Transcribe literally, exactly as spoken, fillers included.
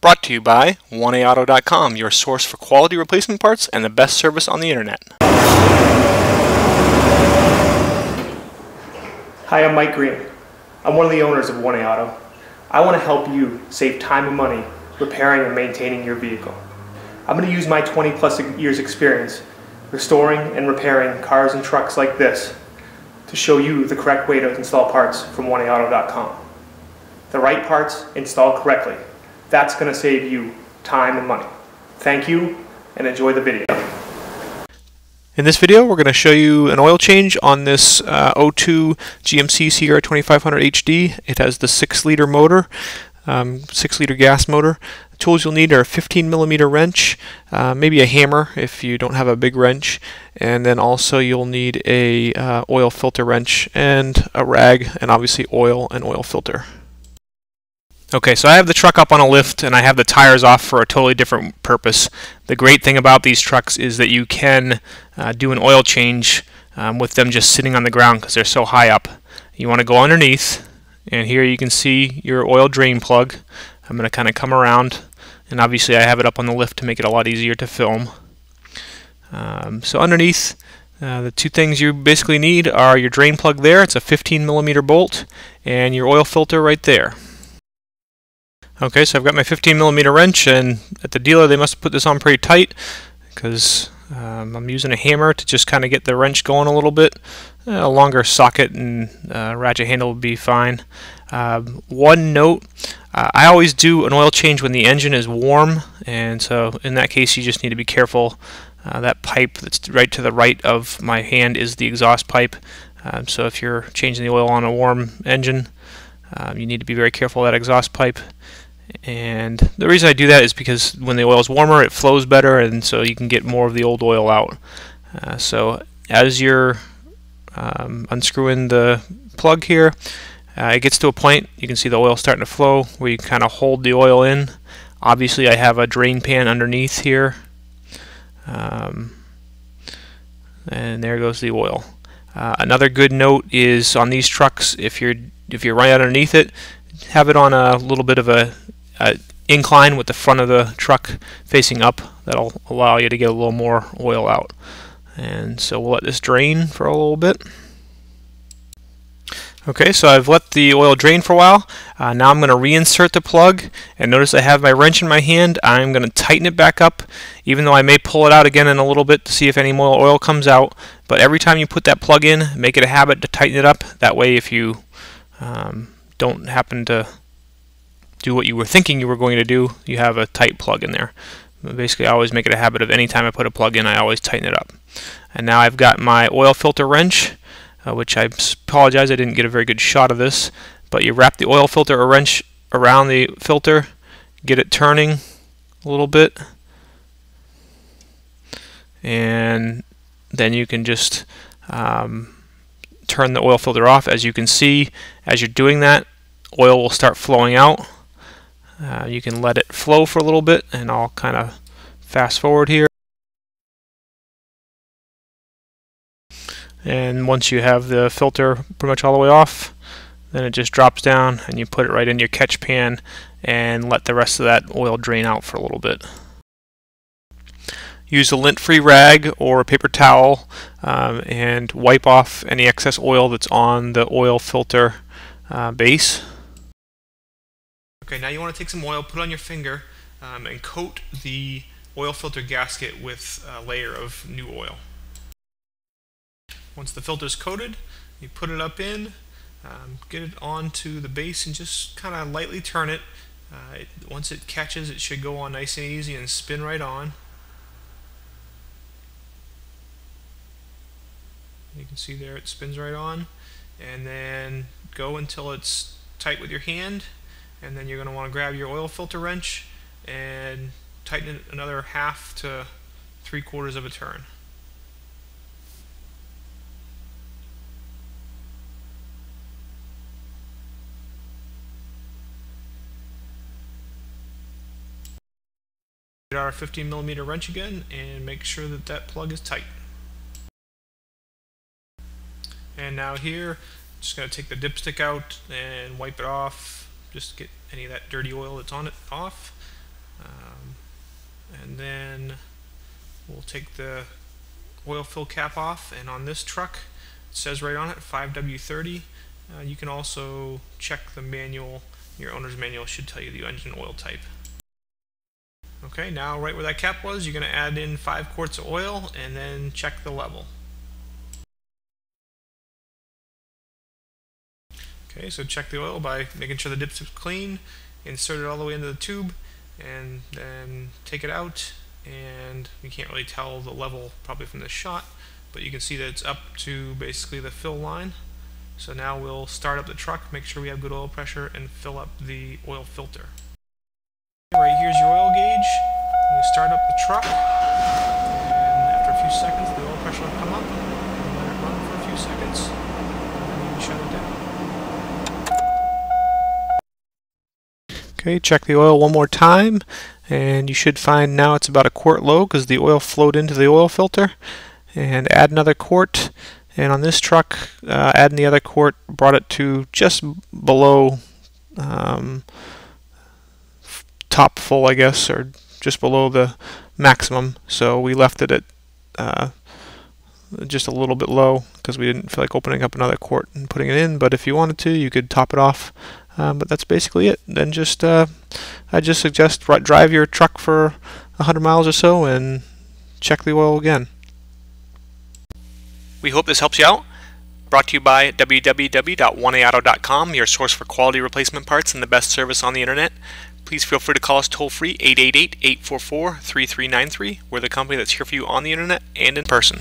Brought to you by one A auto dot com, your source for quality replacement parts and the best service on the internet. Hi, I'm Mike Green. I'm one of the owners of one A auto. I want to help you save time and money repairing and maintaining your vehicle. I'm going to use my twenty plus years experience restoring and repairing cars and trucks like this to show you the correct way to install parts from one A auto dot com. The right parts installed correctly. That's going to save you time and money. Thank you and enjoy the video. In this video we're going to show you an oil change on this uh, oh two G M C Sierra twenty-five hundred H D. It has the six liter motor, um, six liter gas motor. The tools you'll need are a fifteen millimeter wrench, uh, maybe a hammer if you don't have a big wrench, and then also you'll need a uh, oil filter wrench and a rag, and obviously oil and oil filter. Okay, so I have the truck up on a lift and I have the tires off for a totally different purpose. The great thing about these trucks is that you can uh, do an oil change um, with them just sitting on the ground because they're so high up. You want to go underneath, and here you can see your oil drain plug. I'm going to kind of come around, and obviously I have it up on the lift to make it a lot easier to film. Um, so underneath, Uh, the two things you basically need are your drain plug there, it's a fifteen millimeter bolt, and your oil filter right there. Okay, so I've got my fifteen millimeter wrench, and at the dealer they must have put this on pretty tight because um, I'm using a hammer to just kind of get the wrench going a little bit. Uh, a longer socket and uh, ratchet handle would be fine. Uh, one note, uh, I always do an oil change when the engine is warm, and so in that case you just need to be careful. Uh, that pipe that's right to the right of my hand is the exhaust pipe, um, so if you're changing the oil on a warm engine, um, you need to be very careful of that exhaust pipe. And the reason I do that is because when the oil is warmer it flows better, and so you can get more of the old oil out. Uh, so as you're um, unscrewing the plug here, uh, it gets to a point you can see the oil starting to flow where you kind of hold the oil in. Obviously I have a drain pan underneath here, um, and there goes the oil. Uh, another good note is on these trucks, if you're if you're right underneath it, have it on a little bit of a, a incline with the front of the truck facing up. That'll allow you to get a little more oil out. And so we'll let this drain for a little bit. Okay, so I've let the oil drain for a while. Uh, now I'm going to reinsert the plug, and notice I have my wrench in my hand. I'm going to tighten it back up, even though I may pull it out again in a little bit to see if any more oil comes out. But every time you put that plug in, make it a habit to tighten it up. That way if you um, don't happen to do what you were thinking you were going to do, you have a tight plug in there. Basically I always make it a habit of any time I put a plug in, I always tighten it up. And now I've got my oil filter wrench, uh, which I apologize I didn't get a very good shot of this, but you wrap the oil filter or wrench around the filter, get it turning a little bit, and then you can just um, turn the oil filter off. As you can see, as you're doing that, oil will start flowing out. Uh, you can let it flow for a little bit, and I'll kind of fast forward here. And once you have the filter pretty much all the way off, then it just drops down and you put it right in your catch pan and let the rest of that oil drain out for a little bit. Use a lint-free rag or a paper towel um, and wipe off any excess oil that's on the oil filter uh, base. Okay, now you want to take some oil, put it on your finger, um, and coat the oil filter gasket with a layer of new oil. Once the filter's coated, you put it up in, um, get it onto the base and just kind of lightly turn it. Uh, it. Once it catches, it should go on nice and easy and spin right on. You can see there it spins right on, and then go until it's tight with your hand, and then you're going to want to grab your oil filter wrench and tighten it another half to three quarters of a turn. Get our fifteen millimeter wrench again and make sure that that plug is tight. And now here, just going to take the dipstick out and wipe it off, just get any of that dirty oil that's on it off. Um, and then we'll take the oil fill cap off, and on this truck it says right on it five W thirty. Uh, you can also check the manual. Your owner's manual should tell you the engine oil type. Okay, now right where that cap was, you're going to add in five quarts of oil and then check the level. Okay, so check the oil by making sure the dipstip's clean, insert it all the way into the tube, and then take it out, and you can't really tell the level probably from this shot, but you can see that it's up to basically the fill line. So now we'll start up the truck, make sure we have good oil pressure, and fill up the oil filter. Right here's your oil gauge. You start up the truck, and after a few seconds the oil pressure will come up, and let it run for a few seconds, and then you shut it down. Okay, check the oil one more time, and you should find now it's about a quart low because the oil flowed into the oil filter. And add another quart, and on this truck, uh, adding the other quart brought it to just below um, top full, I guess, or just below the maximum. So we left it at uh, just a little bit low because we didn't feel like opening up another quart and putting it in. But if you wanted to, you could top it off. Um, but that's basically it. Then just uh, I just suggest drive your truck for one hundred miles or so and check the oil again. We hope this helps you out. Brought to you by w w w dot one A auto dot com, your source for quality replacement parts and the best service on the internet. Please feel free to call us toll free, eight eight eight, eight four four, three three nine three. We're the company that's here for you on the internet and in person.